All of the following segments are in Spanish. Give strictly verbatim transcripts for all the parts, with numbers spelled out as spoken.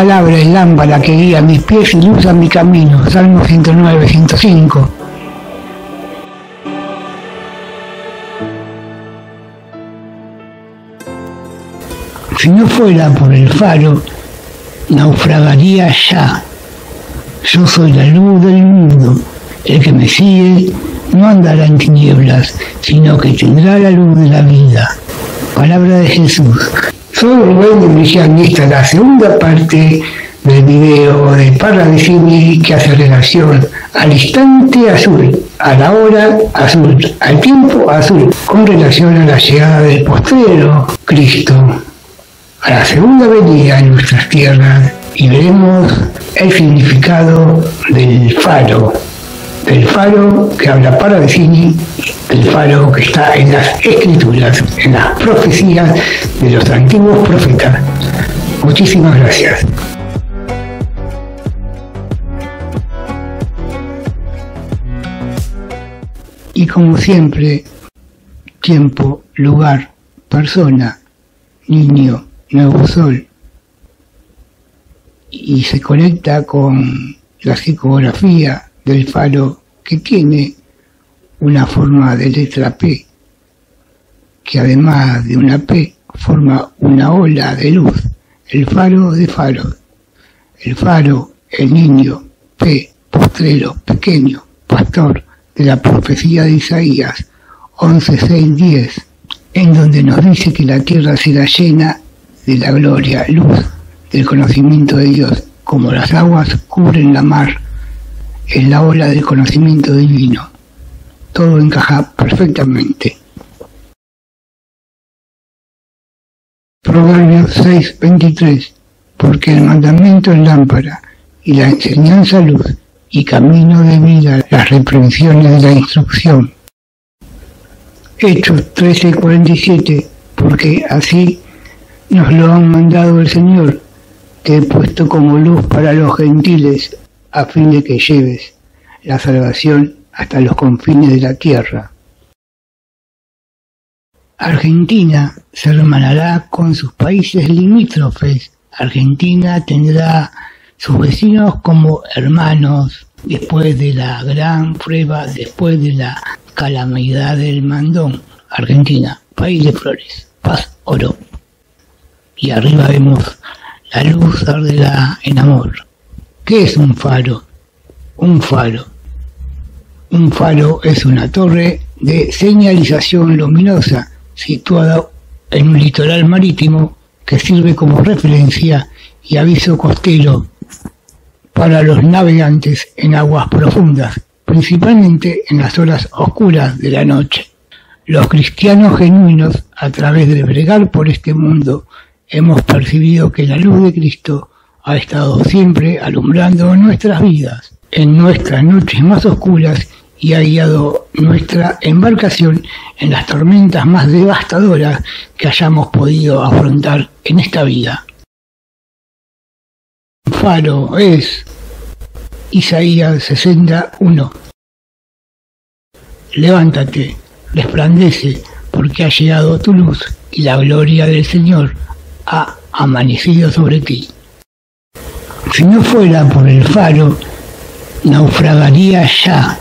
palabra es lámpara que guía mis pies y luz a mi camino. Salmo ciento nueve, ciento cinco. Si no fuera por el faro, naufragaría ya. Yo soy la luz del mundo. El que me sigue no andará en tinieblas, sino que tendrá la luz de la vida. Palabra de Jesús. Soy Rubén Demirjian y esta es la segunda parte del video de Parravicini que hace relación al instante azul, a la hora azul, al tiempo azul, con relación a la llegada del postrero Cristo, a la segunda venida en nuestras tierras, y veremos el significado del faro, del faro que habla Parravicini, el faro que está en las Escrituras, en las profecías de los antiguos profetas. Muchísimas gracias. Y como siempre, tiempo, lugar, persona, niño, nuevo sol, y se conecta con la psicografía del faro, que tiene una forma de letra P, que además de una P forma una ola de luz, el faro de faros, el faro, el niño, P, postrero, pequeño, pastor, de la profecía de Isaías once, seis, diez, en donde nos dice que la tierra será llena de la gloria, luz, del conocimiento de Dios, como las aguas cubren la mar, es la ola del conocimiento divino. Todo encaja perfectamente. Proverbios seis, veintitrés. Porque el mandamiento es lámpara, y la enseñanza luz, y camino de vida, las reprensiones de la instrucción. Hechos trece, cuarenta y siete. Porque así nos lo han mandado el Señor, te he puesto como luz para los gentiles, a fin de que lleves la salvación hasta los confines de la tierra. Argentina se hermanará con sus países limítrofes. Argentina tendrá sus vecinos como hermanos después de la gran prueba, después de la calamidad del Mandón. Argentina, país de flores, paz, oro. Y arriba vemos la luz arderá en amor. ¿Qué es un faro? Un faro. Un faro es una torre de señalización luminosa situada en un litoral marítimo que sirve como referencia y aviso costero para los navegantes en aguas profundas, principalmente en las horas oscuras de la noche. Los cristianos genuinos, a través de bregar por este mundo, hemos percibido que la luz de Cristo ha estado siempre alumbrando nuestras vidas en nuestras noches más oscuras y ha guiado nuestra embarcación en las tormentas más devastadoras que hayamos podido afrontar en esta vida. Faro es Isaías sesenta, uno. Levántate, resplandece, porque ha llegado tu luz y la gloria del Señor ha amanecido sobre ti. Si no fuera por el faro, naufragaría ya,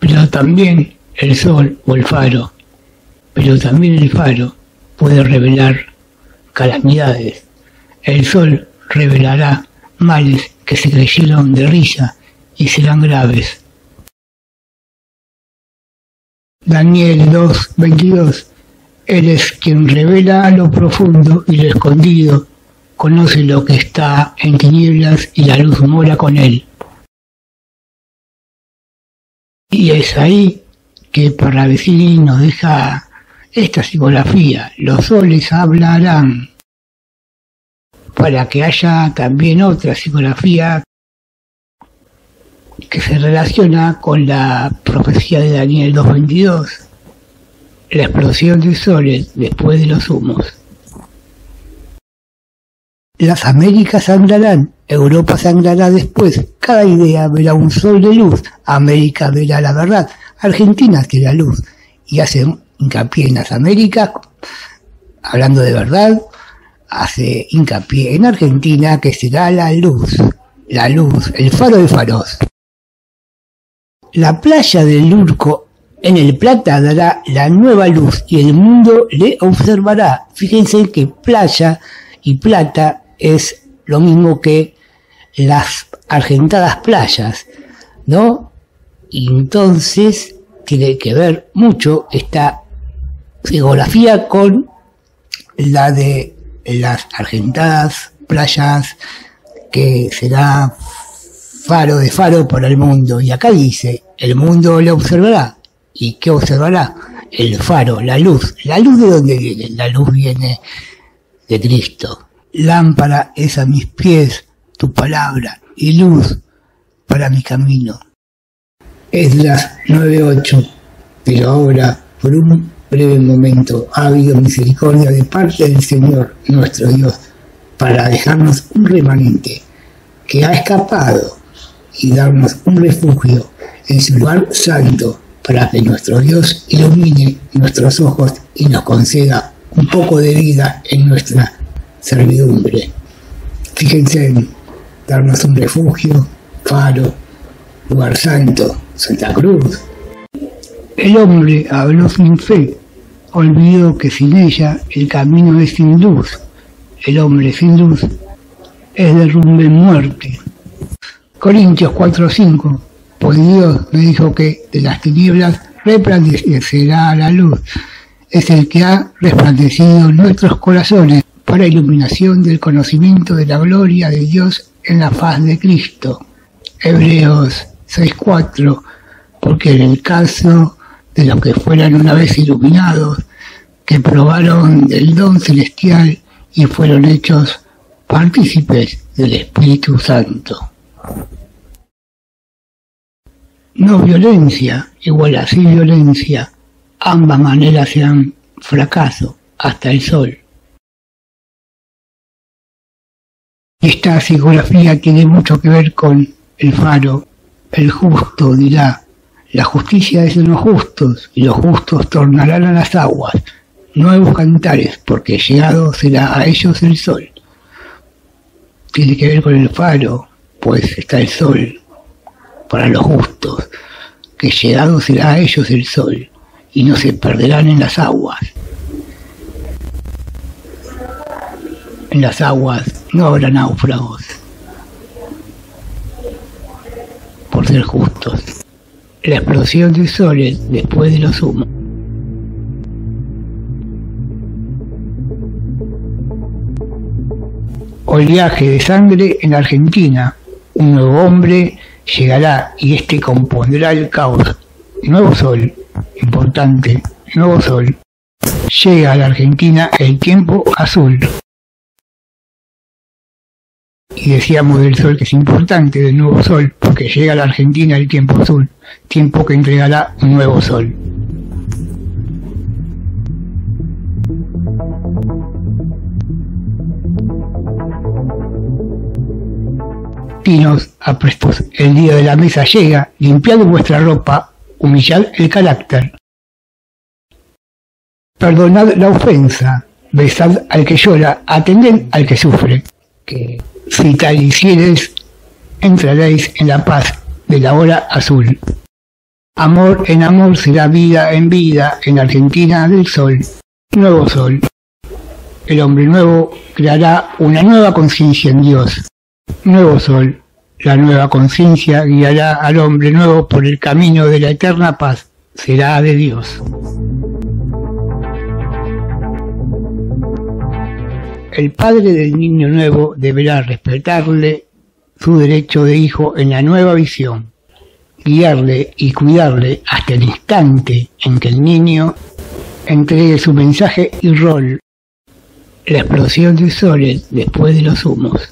pero también el sol o el faro, pero también el faro puede revelar calamidades. El sol revelará males que se creyeron de risa y serán graves. Daniel dos, veintidós. Él es quien revela lo profundo y lo escondido, conoce lo que está en tinieblas y la luz mora con él. Y es ahí que Parravicini nos deja esta psicografía, los soles hablarán, para que haya también otra psicografía que se relaciona con la profecía de Daniel dos, veintidós, la explosión de soles después de los humos. Las Américas sangrarán, Europa sangrará después, cada idea verá un sol de luz, América verá la verdad, Argentina será luz, y hace hincapié en las Américas, hablando de verdad, hace hincapié en Argentina que se da la luz, la luz, el faro de faros. La playa del Lurco en el Plata dará la nueva luz y el mundo le observará. Fíjense que playa y plata es lo mismo que las argentadas playas, ¿no? Y entonces tiene que ver mucho esta geografía con la de las argentadas playas, que será faro de faro para el mundo. Y acá dice, el mundo le observará. ¿Y qué observará? El faro, la luz. ¿La luz de dónde viene? La luz viene de Cristo. Lámpara es a mis pies tu palabra y luz para mi camino. Esdras nueve ocho. Pero ahora, por un breve momento, ha habido misericordia de parte del Señor nuestro Dios, para dejarnos un remanente que ha escapado y darnos un refugio en su lugar santo, para que nuestro Dios ilumine nuestros ojos y nos conceda un poco de vida en nuestra servidumbre. Fíjense en darnos un refugio, faro, lugar santo, Santa Cruz. El hombre habló sin fe, olvidó que sin ella el camino es sin luz. El hombre sin luz es derrumbe en muerte. Corintios cuatro cinco. Pues Dios me dijo que de las tinieblas resplandecerá la luz. Es el que ha resplandecido nuestros corazones para iluminación del conocimiento de la gloria de Dios en la faz de Cristo. Hebreos seis cuatro. Porque en el caso de los que fueran una vez iluminados, que probaron del don celestial y fueron hechos partícipes del Espíritu Santo. No violencia igual a sin violencia, ambas maneras sean fracaso hasta el sol. Esta psicología tiene mucho que ver con el faro. El justo dirá, la justicia es de los justos, y los justos tornarán a las aguas, nuevos cantares, porque llegado será a ellos el sol. Tiene que ver con el faro, pues está el sol para los justos, que llegado será a ellos el sol, y no se perderán en las aguas. En las aguas no habrá náufragos, por ser justos. La explosión del sol es después de los humos. Oleaje de sangre en Argentina. Un nuevo hombre llegará y este compondrá el caos. Nuevo sol, importante, nuevo sol. Llega a la Argentina el tiempo azul. Y decíamos del sol que es importante, del nuevo sol, porque llega a la Argentina el tiempo azul, tiempo que entregará un nuevo sol. Tinos aprestos, el día de la mesa llega, limpiad vuestra ropa, humillad el carácter. Perdonad la ofensa, besad al que llora, atended al que sufre. Que si tal hicieres, entraréis en la paz de la hora azul. Amor en amor será vida en vida en la Argentina del sol, nuevo sol. El hombre nuevo creará una nueva conciencia en Dios. Nuevo sol, la nueva conciencia guiará al hombre nuevo por el camino de la eterna paz, será de Dios. El padre del niño nuevo deberá respetarle su derecho de hijo en la nueva visión, guiarle y cuidarle hasta el instante en que el niño entregue su mensaje y rol. La explosión de soles después de los humos.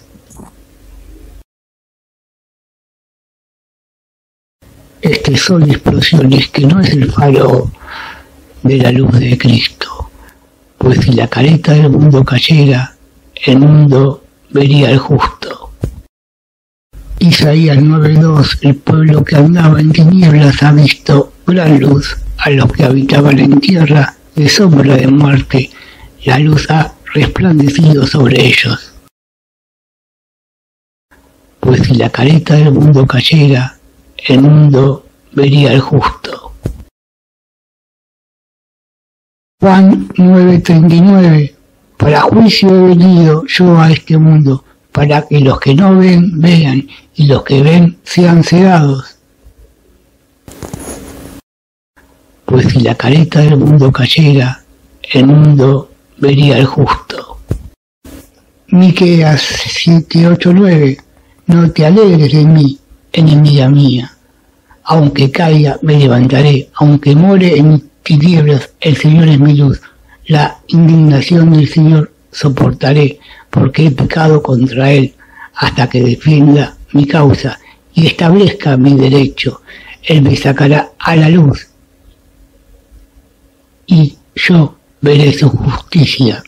Este sol de explosiones que no es el faro de la luz de Cristo, pues si la careta del mundo cayera, el mundo vería al justo. Isaías nueve dos, el pueblo que andaba en tinieblas ha visto gran luz, a los que habitaban en tierra de sombra de muerte, la luz ha resplandecido sobre ellos. Pues si la careta del mundo cayera, el mundo vería al justo. Juan nueve treinta y nueve. Para juicio he venido yo a este mundo, para que los que no ven, vean, y los que ven, sean cegados. Pues si la careta del mundo cayera, el mundo vería al justo. Miqueas siete ocho nueve. No te alegres de mí, enemiga mía. Aunque caiga, me levantaré. Aunque more en mis tinieblas, el Señor es mi luz. La indignación del Señor soportaré, porque he pecado contra Él, hasta que defienda mi causa y establezca mi derecho. Él me sacará a la luz, y yo veré su justicia.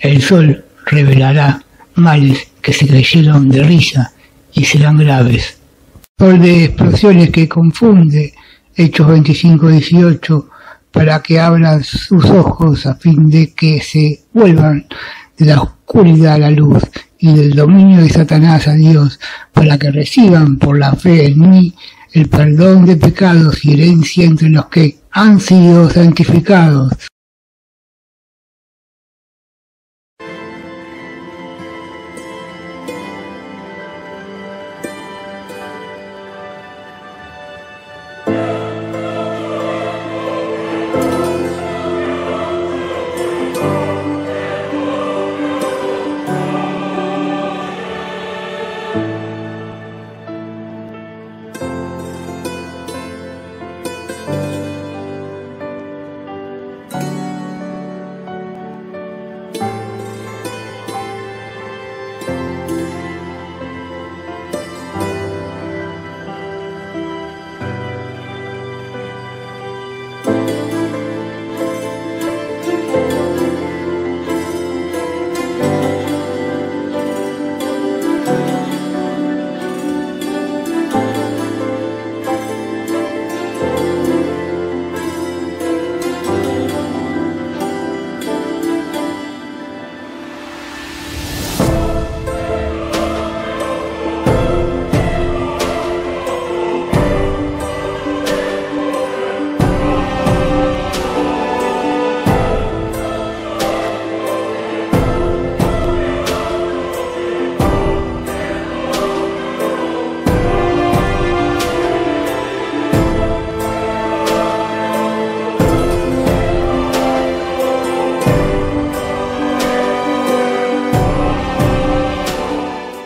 El sol revelará males que se creyeron de risa y serán graves. Sol de explosiones que confunde, Hechos veinticinco dieciocho, para que abran sus ojos a fin de que se vuelvan de la oscuridad a la luz y del dominio de Satanás a Dios, para que reciban por la fe en mí el perdón de pecados y herencia entre los que han sido santificados.